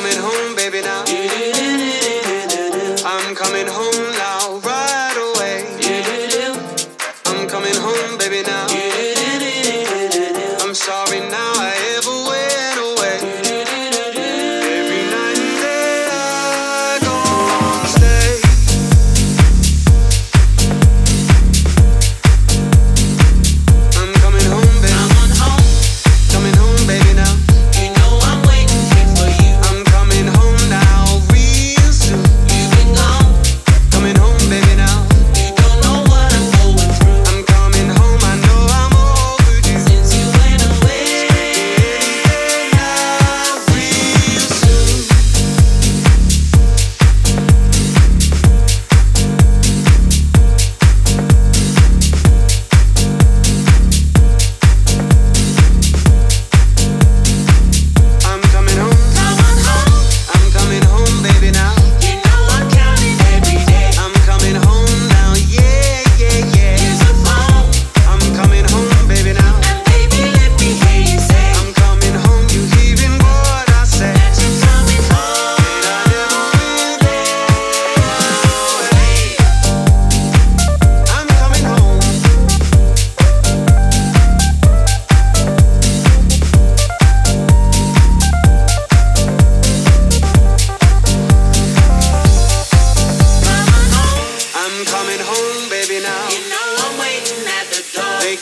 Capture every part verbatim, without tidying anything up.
coming home, baby, now. I'm coming home now, right away. I'm coming home, baby, now. I'm sorry now I ever went away. Every night and day I go on stay. I'm coming home, baby. I'm home. Coming home, baby, now.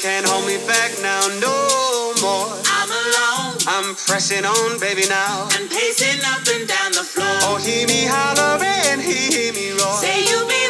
Can't hold me back now, no more. I'm alone. I'm pressing on, baby, now. I'm pacing up and down the floor. Oh, hear me holler and hear me roar. Say you be